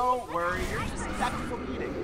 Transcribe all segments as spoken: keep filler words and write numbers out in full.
Don't worry, you're just successful eating.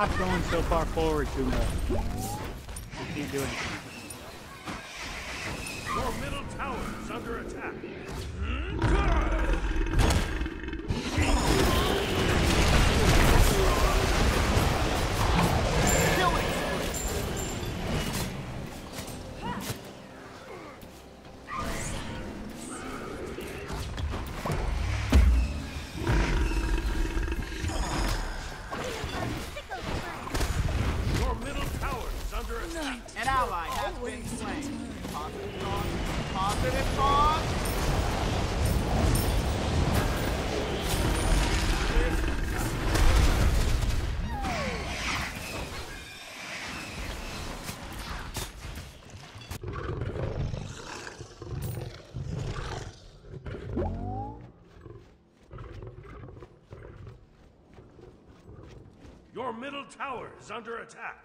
Stop going so far forward too much. You can't do anything. Your middle tower is under attack. An ally has been slain. Positive on. Positive on. Your middle tower is under attack.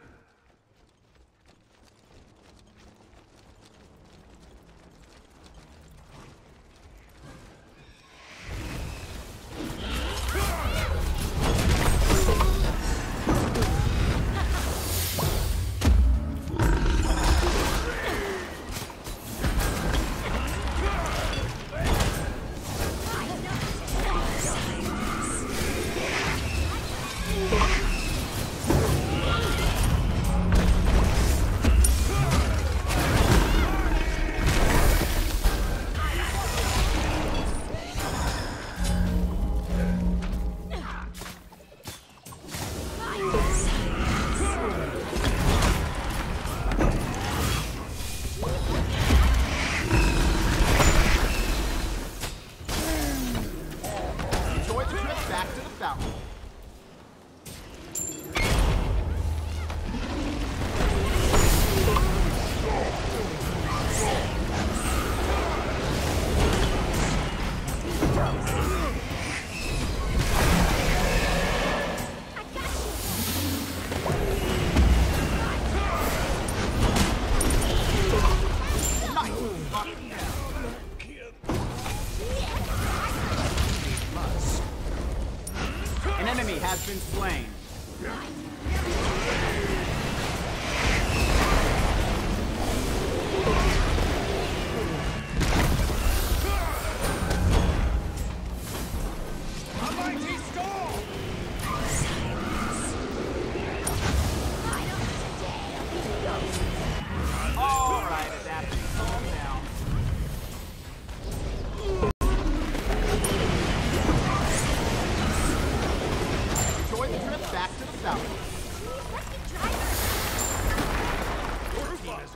An enemy has been slain.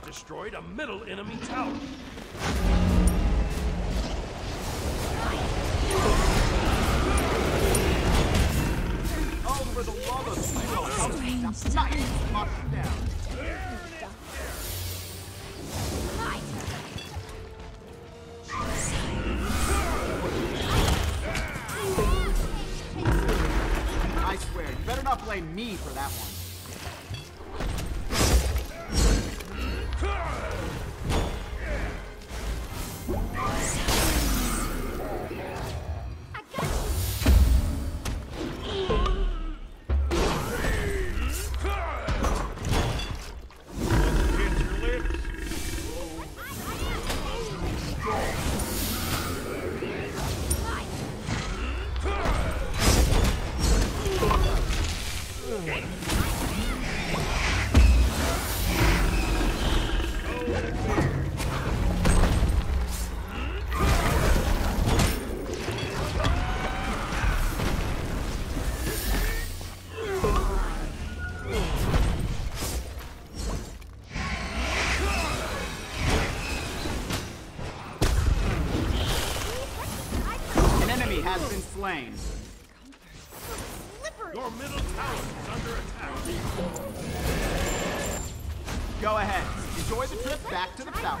Destroyed a middle enemy tower. Over the wall of steel, nice, locked down. I swear, you better not blame me for that one. Has been slain. Your middle tower is under attack. Go ahead. Enjoy the trip back to the tower.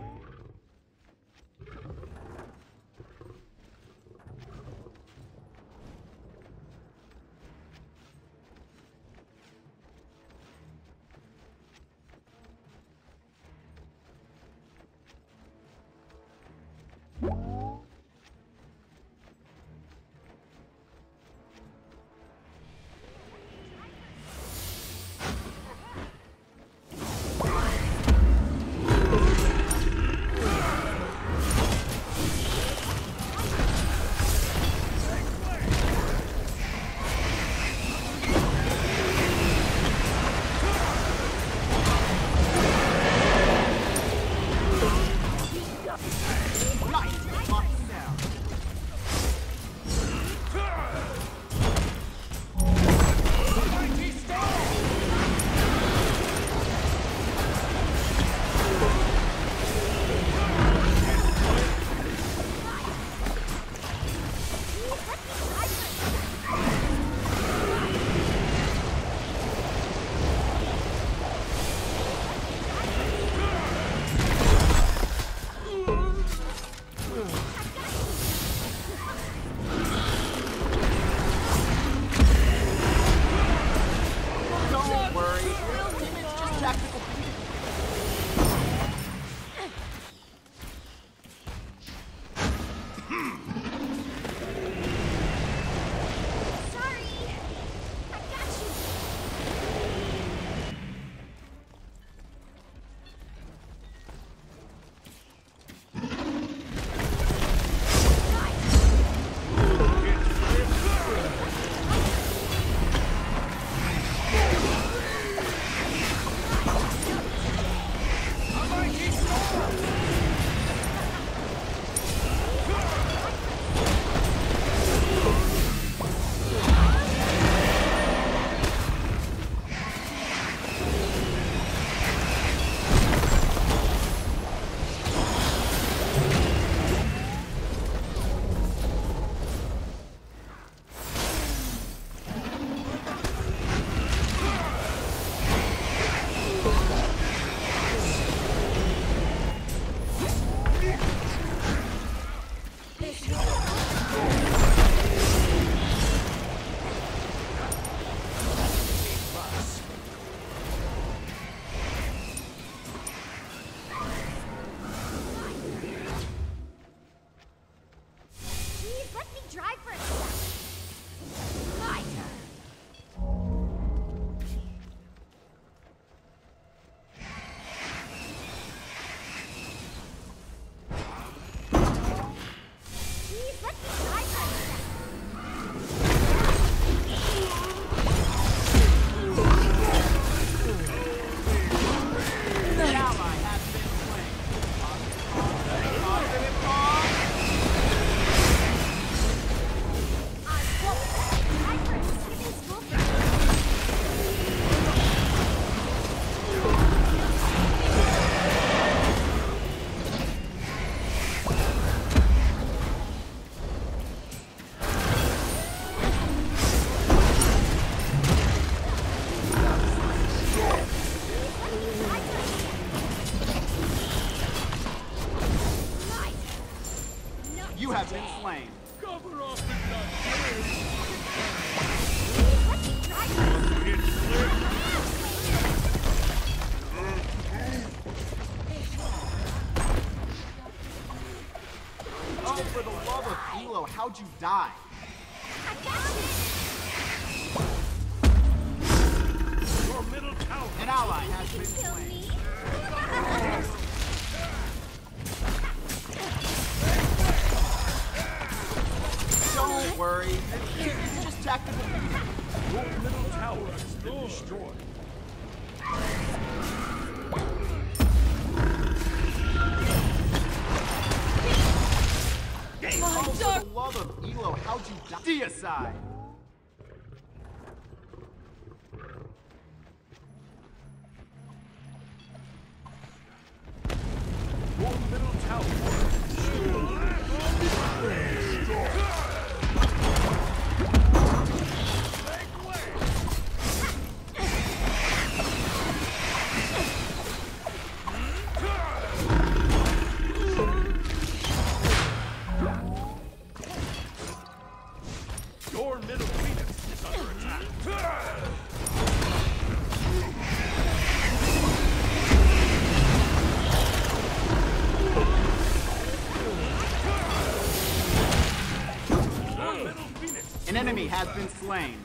How'd you die? I got it. Your middle tower. An ally has been slain. Don't worry, it's just tactical. Your middle tower has been destroyed. For the love of Elo, how'd you die? Deicide! Your middle tower is destroyed. middle Phoenix is under attack. An enemy has been slain.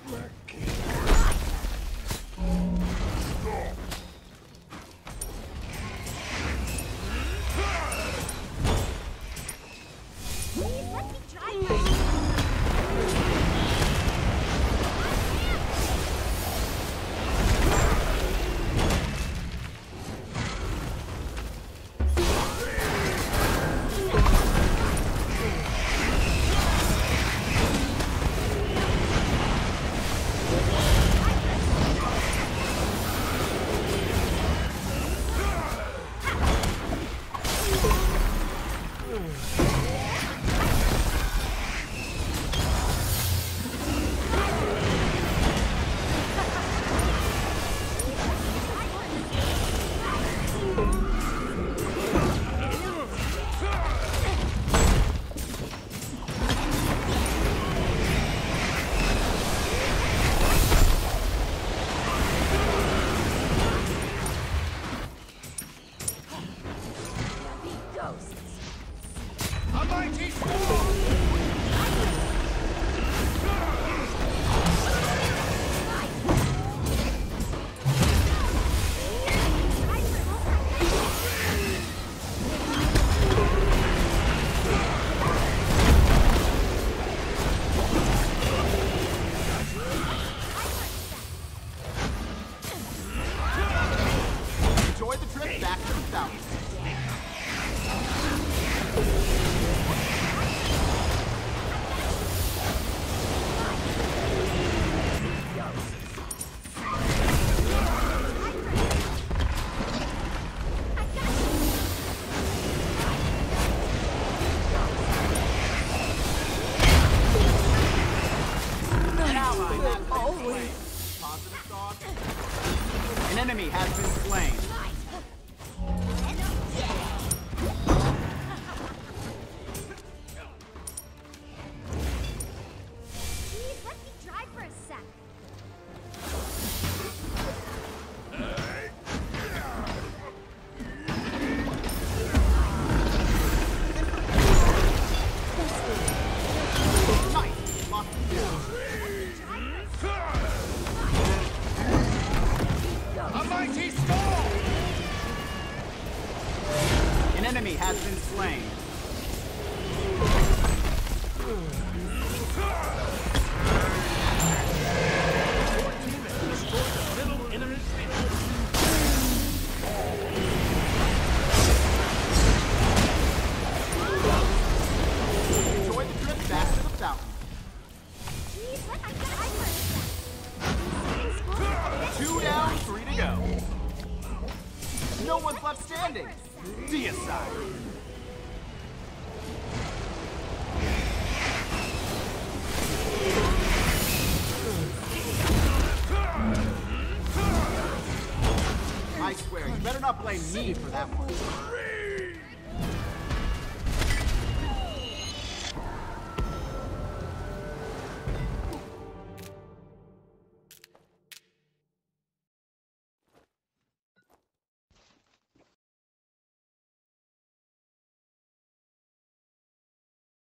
I swear, you better not blame me for that one.